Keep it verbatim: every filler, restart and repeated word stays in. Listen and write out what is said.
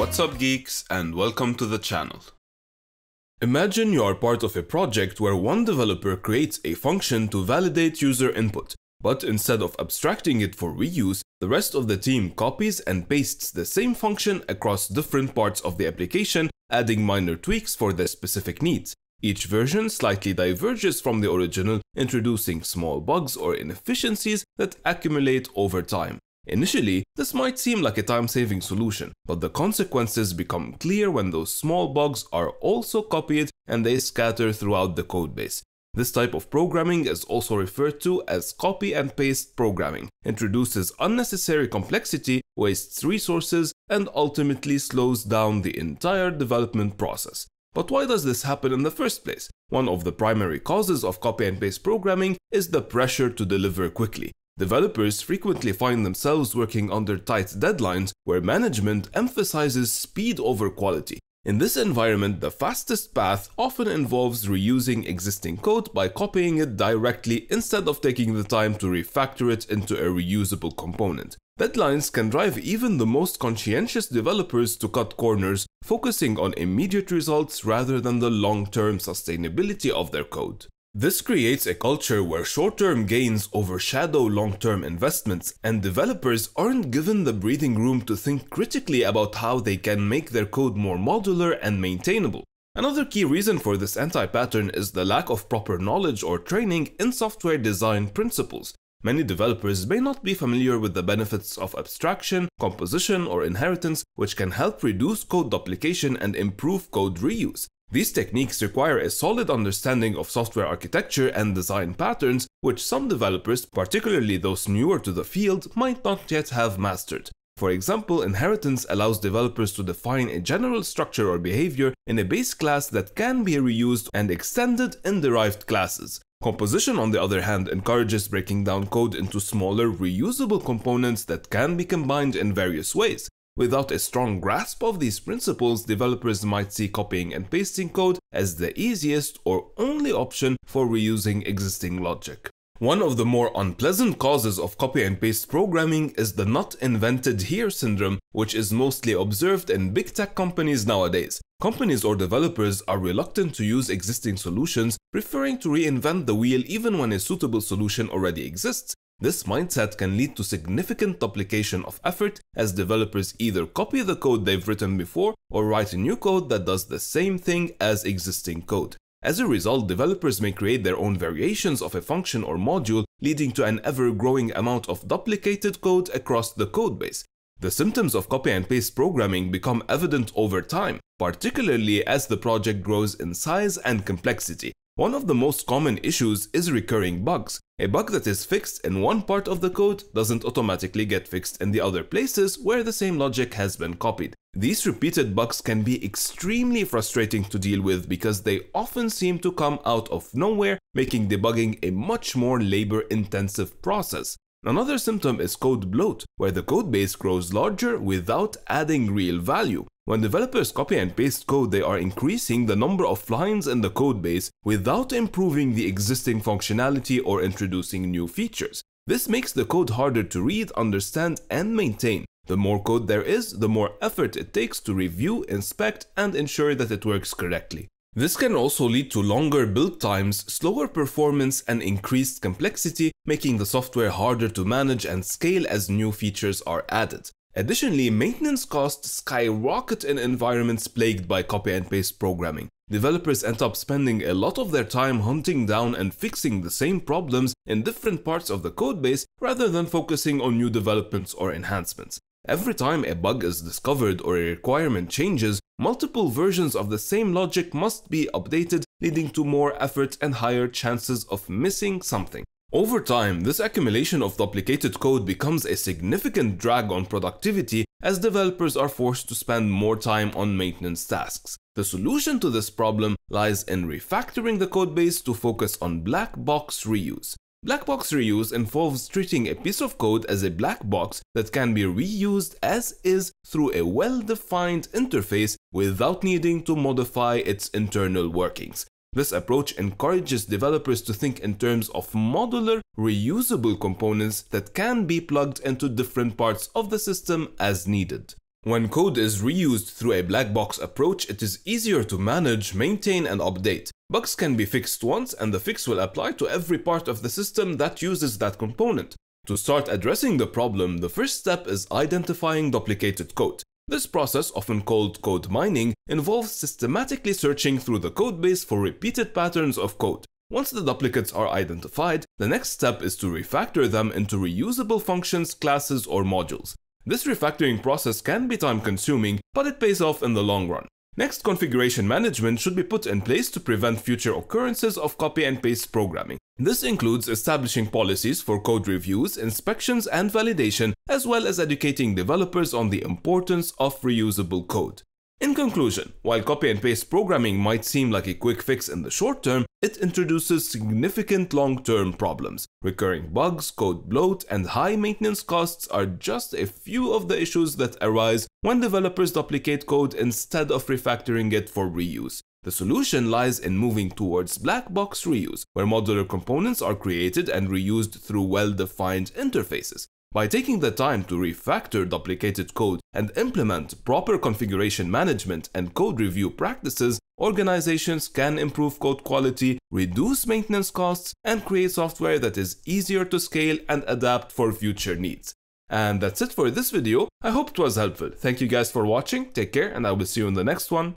What's up, geeks, and welcome to the channel. Imagine you are part of a project where one developer creates a function to validate user input, but instead of abstracting it for reuse, the rest of the team copies and pastes the same function across different parts of the application, adding minor tweaks for their specific needs. Each version slightly diverges from the original, introducing small bugs or inefficiencies that accumulate over time. Initially, this might seem like a time-saving solution, but the consequences become clear when those small bugs are also copied and they scatter throughout the codebase. This type of programming is also referred to as copy and paste programming, introduces unnecessary complexity, wastes resources, and ultimately slows down the entire development process. But why does this happen in the first place? One of the primary causes of copy and paste programming is the pressure to deliver quickly. Developers frequently find themselves working under tight deadlines where management emphasizes speed over quality. In this environment, the fastest path often involves reusing existing code by copying it directly instead of taking the time to refactor it into a reusable component. Deadlines can drive even the most conscientious developers to cut corners, focusing on immediate results rather than the long-term sustainability of their code. This creates a culture where short-term gains overshadow long-term investments, and developers aren't given the breathing room to think critically about how they can make their code more modular and maintainable. Another key reason for this anti-pattern is the lack of proper knowledge or training in software design principles. Many developers may not be familiar with the benefits of abstraction, composition, or inheritance, which can help reduce code duplication and improve code reuse. These techniques require a solid understanding of software architecture and design patterns, which some developers, particularly those newer to the field, might not yet have mastered. For example, inheritance allows developers to define a general structure or behavior in a base class that can be reused and extended in derived classes. Composition, on the other hand, encourages breaking down code into smaller, reusable components that can be combined in various ways. Without a strong grasp of these principles, developers might see copying and pasting code as the easiest or only option for reusing existing logic. One of the more unpleasant causes of copy and paste programming is the not invented here syndrome, which is mostly observed in big tech companies nowadays. Companies or developers are reluctant to use existing solutions, preferring to reinvent the wheel even when a suitable solution already exists. This mindset can lead to significant duplication of effort, as developers either copy the code they've written before or write new code that does the same thing as existing code. As a result, developers may create their own variations of a function or module, leading to an ever-growing amount of duplicated code across the codebase. The symptoms of copy and paste programming become evident over time, particularly as the project grows in size and complexity. One of the most common issues is recurring bugs. A bug that is fixed in one part of the code doesn't automatically get fixed in the other places where the same logic has been copied. These repeated bugs can be extremely frustrating to deal with because they often seem to come out of nowhere, making debugging a much more labor-intensive process. Another symptom is code bloat, where the codebase grows larger without adding real value. When developers copy and paste code, they are increasing the number of lines in the codebase without improving the existing functionality or introducing new features. This makes the code harder to read, understand, and maintain. The more code there is, the more effort it takes to review, inspect, and ensure that it works correctly. This can also lead to longer build times, slower performance, and increased complexity, making the software harder to manage and scale as new features are added. Additionally, maintenance costs skyrocket in environments plagued by copy and paste programming. Developers end up spending a lot of their time hunting down and fixing the same problems in different parts of the codebase rather than focusing on new developments or enhancements. Every time a bug is discovered or a requirement changes, multiple versions of the same logic must be updated, leading to more effort and higher chances of missing something. Over time, this accumulation of duplicated code becomes a significant drag on productivity as developers are forced to spend more time on maintenance tasks. The solution to this problem lies in refactoring the codebase to focus on black box reuse. Black box reuse involves treating a piece of code as a black box that can be reused as is through a well-defined interface without needing to modify its internal workings. This approach encourages developers to think in terms of modular, reusable components that can be plugged into different parts of the system as needed. When code is reused through a black box approach, it is easier to manage, maintain, and update. Bugs can be fixed once, and the fix will apply to every part of the system that uses that component. To start addressing the problem, the first step is identifying duplicated code. This process, often called code mining, involves systematically searching through the codebase for repeated patterns of code. Once the duplicates are identified, the next step is to refactor them into reusable functions, classes, or modules. This refactoring process can be time-consuming, but it pays off in the long run. Next, configuration management should be put in place to prevent future occurrences of copy and paste programming. This includes establishing policies for code reviews, inspections, and validation, as well as educating developers on the importance of reusable code. In conclusion, while copy and paste programming might seem like a quick fix in the short term, it introduces significant long-term problems. Recurring bugs, code bloat, and high maintenance costs are just a few of the issues that arise when developers duplicate code instead of refactoring it for reuse. The solution lies in moving towards black box reuse, where modular components are created and reused through well-defined interfaces. By taking the time to refactor duplicated code and implement proper configuration management and code review practices, organizations can improve code quality, reduce maintenance costs, and create software that is easier to scale and adapt for future needs. And that's it for this video. I hope it was helpful. Thank you guys for watching, take care, and I will see you in the next one.